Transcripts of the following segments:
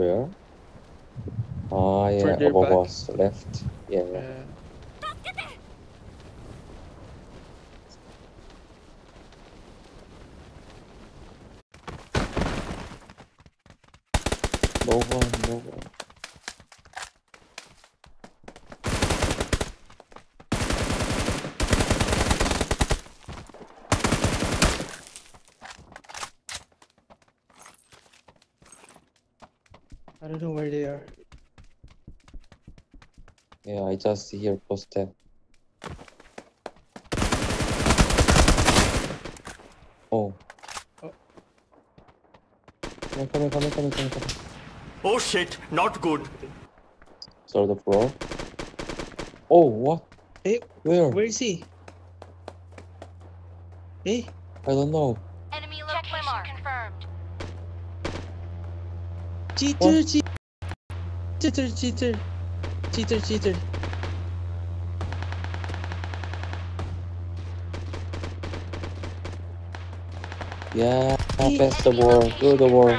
Where? Oh yeah, Oberboss left. Yeah. Nova. I don't know where they are. Yeah, I just hear footstep. Oh. Come. Oh shit, not good. Sorry, the floor. Oh, what? Hey, where is he? Hey, I don't know. Enemy location confirmed. Cheater. Yeah, pass the wall, through the wall.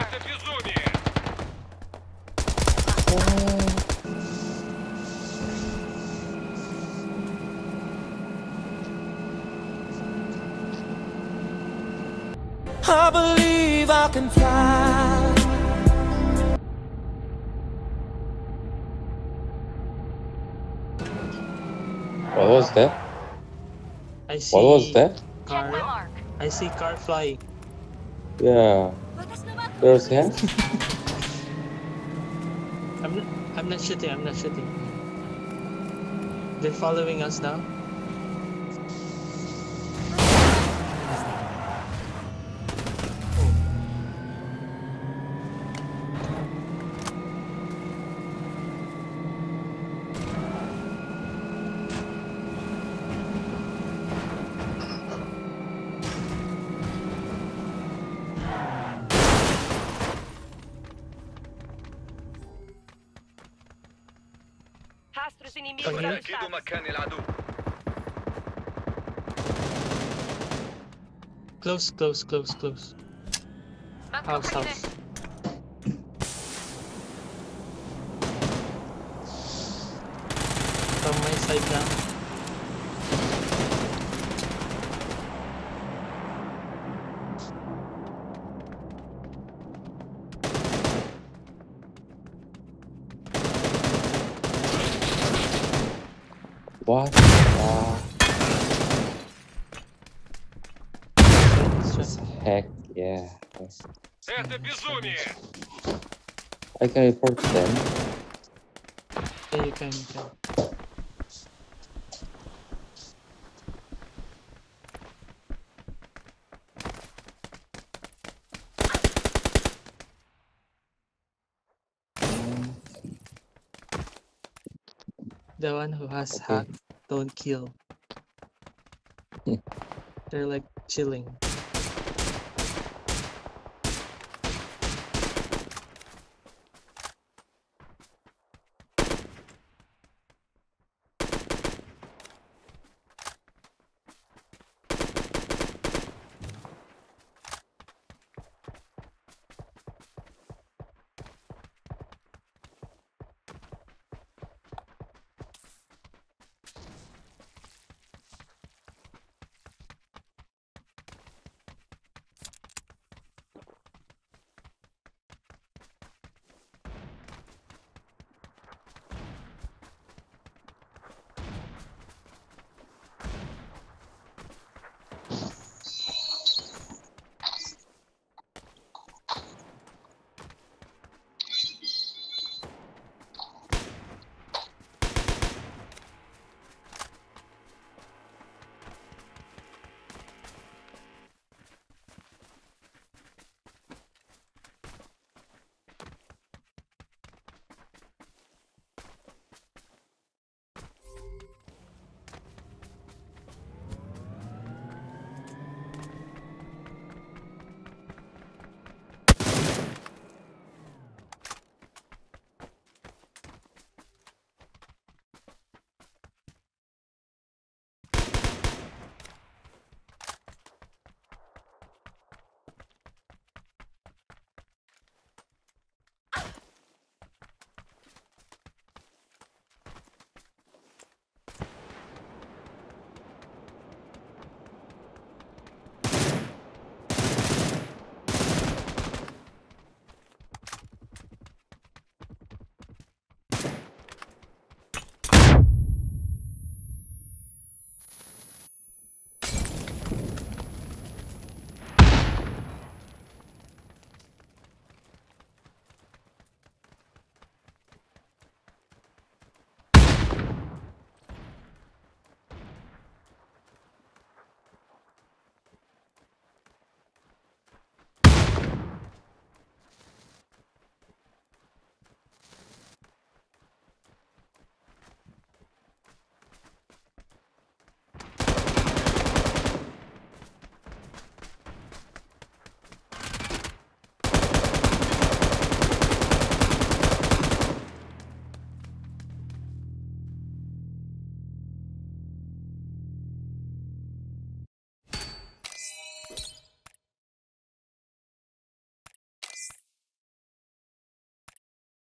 I believe I can fly. What was that? Car. I see car flying. Yeah. There's him. I'm not shooting. They're following us now. تأكيد مكان العدو. Close. House. From my side now. What? Heck yeah. I can report them. Yeah, you can. The one who has hacked, don't kill. They're like chilling.